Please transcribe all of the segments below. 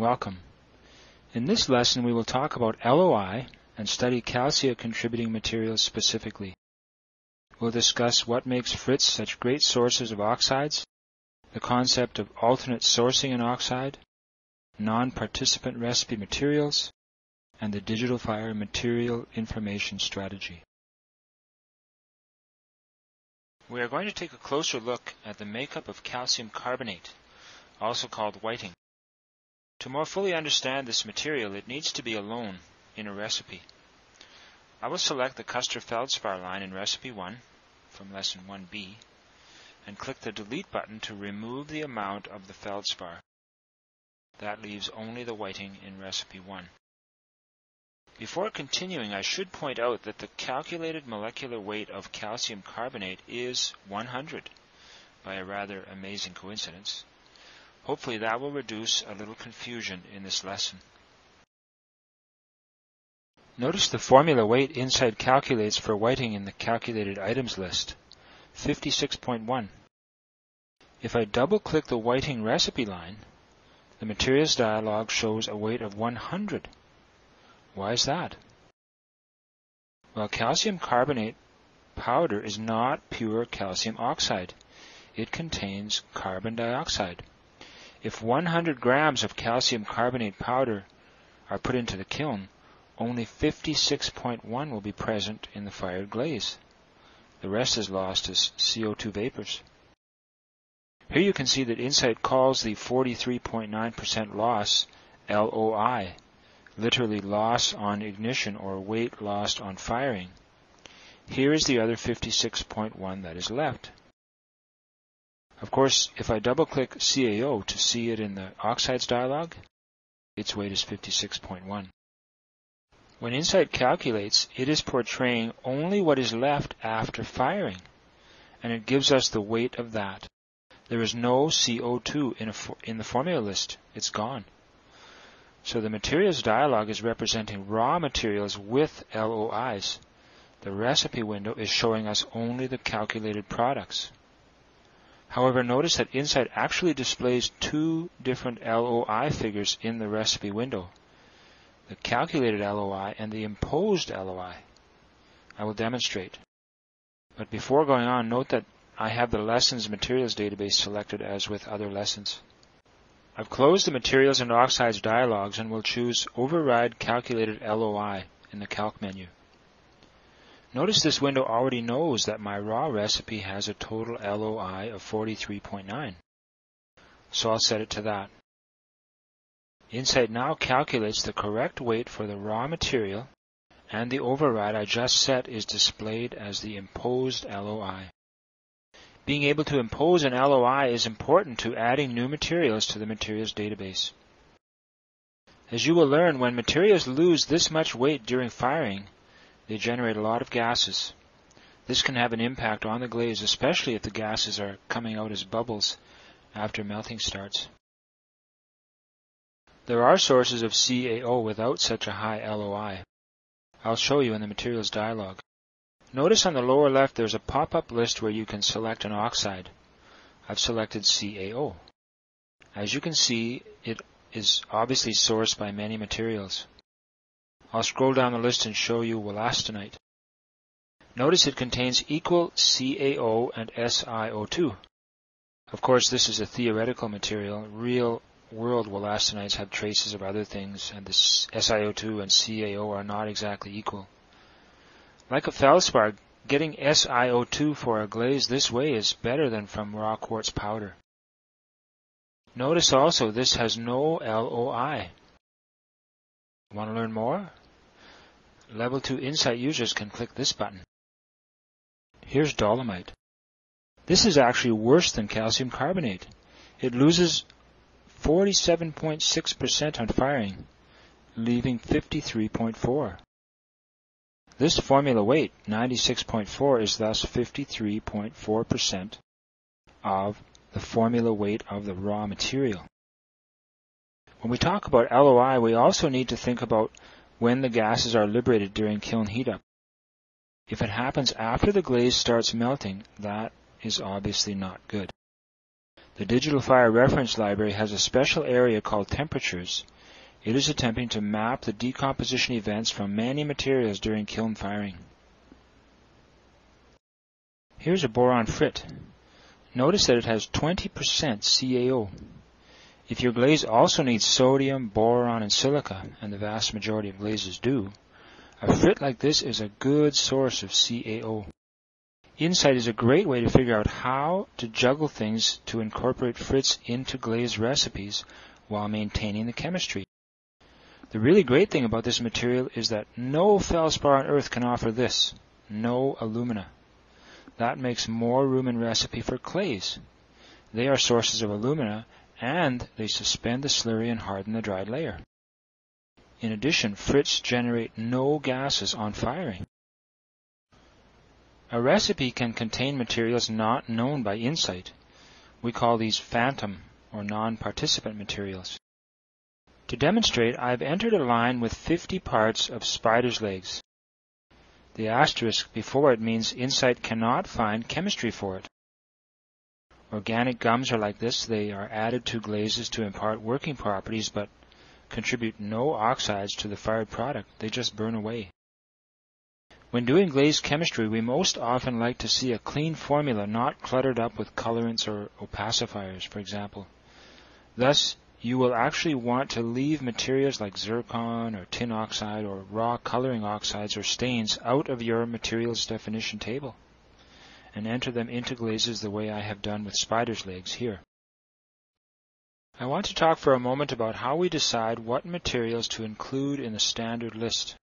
Welcome. In this lesson we will talk about LOI and study calcite-contributing materials specifically. We'll discuss what makes frits such great sources of oxides, the concept of alternate sourcing in oxide, non-participant recipe materials, and the Digitalfire material information strategy. We are going to take a closer look at the makeup of calcium carbonate, also called whiting. To more fully understand this material, it needs to be alone in a recipe. I will select the Custer feldspar line in Recipe 1 from Lesson 1B and click the Delete button to remove the amount of the feldspar. That leaves only the whiting in Recipe 1. Before continuing, I should point out that the calculated molecular weight of calcium carbonate is 100, by a rather amazing coincidence. Hopefully that will reduce a little confusion in this lesson. Notice the formula weight Insight calculates for whiting in the calculated items list, 56.1. If I double-click the whiting recipe line, the materials dialog shows a weight of 100. Why is that? Well, calcium carbonate powder is not pure calcium oxide. It contains carbon dioxide. If 100 grams of calcium carbonate powder are put into the kiln, only 56.1 will be present in the fired glaze. The rest is lost as CO2 vapors. Here you can see that Insight calls the 43.9% loss LOI, literally loss on ignition or weight lost on firing. Here is the other 56.1 that is left. Of course, if I double-click CaO to see it in the Oxides dialog, its weight is 56.1. When Insight calculates, it is portraying only what is left after firing, and it gives us the weight of that. There is no CO2 in the formula list. It's gone. So the Materials dialog is representing raw materials with LOIs. The Recipe window is showing us only the calculated products. However, notice that Insight actually displays two different LOI figures in the recipe window, the calculated LOI and the imposed LOI. I will demonstrate. But before going on, note that I have the Lessons Materials database selected as with other lessons. I've closed the Materials and Oxides dialogs and will choose Override Calculated LOI in the Calc menu. Notice this window already knows that my raw recipe has a total LOI of 43.9, so I'll set it to that. Insight now calculates the correct weight for the raw material, and the override I just set is displayed as the imposed LOI. Being able to impose an LOI is important to adding new materials to the materials database. As you will learn, when materials lose this much weight during firing, they generate a lot of gases. This can have an impact on the glaze, especially if the gases are coming out as bubbles after melting starts. There are sources of CaO without such a high LOI. I'll show you in the materials dialog. Notice on the lower left there's a pop-up list where you can select an oxide. I've selected CaO. As you can see, it is obviously sourced by many materials. I'll scroll down the list and show you wollastonite. Notice it contains equal CaO and SiO2. Of course, this is a theoretical material. Real world wolastonites have traces of other things, and the SiO2 and CaO are not exactly equal. Like a feldspar, getting SiO2 for a glaze this way is better than from raw quartz powder. Notice also this has no LOI. Want to learn more? Level 2 Insight users can click this button. Here's dolomite. This is actually worse than calcium carbonate. It loses 47.6% on firing, leaving 53.4. This formula weight, 96.4, is thus 53.4% of the formula weight of the raw material. When we talk about LOI, we also need to think about when the gases are liberated during kiln heat-up. If it happens after the glaze starts melting, that is obviously not good. The Digitalfire Reference Library has a special area called Temperatures. It is attempting to map the decomposition events from many materials during kiln firing. Here's a boron frit. Notice that it has 20% CaO. If your glaze also needs sodium, boron, and silica, and the vast majority of glazes do, a frit like this is a good source of CaO. Insight is a great way to figure out how to juggle things to incorporate frits into glaze recipes while maintaining the chemistry. The really great thing about this material is that no feldspar on earth can offer this, no alumina. That makes more room in recipe for clays. They are sources of alumina, and they suspend the slurry and harden the dried layer. In addition, frits generate no gases on firing. A recipe can contain materials not known by Insight. We call these phantom or non-participant materials. To demonstrate, I've entered a line with 50 parts of spider's legs. The asterisk before it means Insight cannot find chemistry for it. Organic gums are like this. They are added to glazes to impart working properties, but contribute no oxides to the fired product. They just burn away. When doing glaze chemistry, we most often like to see a clean formula not cluttered up with colorants or opacifiers, for example. Thus, you will actually want to leave materials like zircon or tin oxide or raw coloring oxides or stains out of your materials definition table and enter them into glazes the way I have done with spider's legs here. I want to talk for a moment about how we decide what materials to include in the standard list.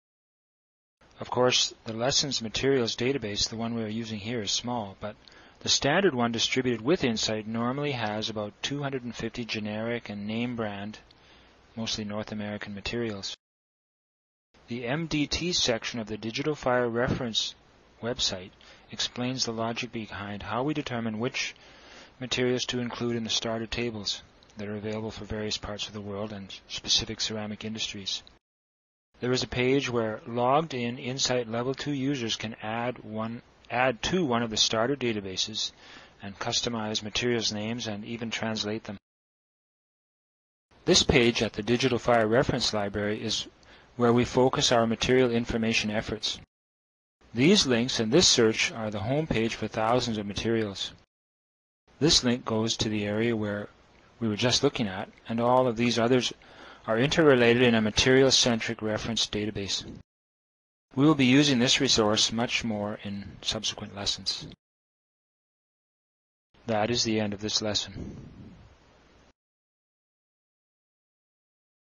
Of course, the Lessons Materials database, the one we are using here, is small, but the standard one distributed with Insight normally has about 250 generic and name brand, mostly North American materials. The MDT section of the Digitalfire Reference website explains the logic behind how we determine which materials to include in the starter tables that are available for various parts of the world and specific ceramic industries. There is a page where logged-in Insight Level 2 users can add to one of the starter databases and customize materials names and even translate them. This page at the Digitalfire Reference Library is where we focus our material information efforts. These links and this search are the home page for thousands of materials. This link goes to the area where we were just looking at, and all of these others are interrelated in a material-centric reference database. We will be using this resource much more in subsequent lessons. That is the end of this lesson.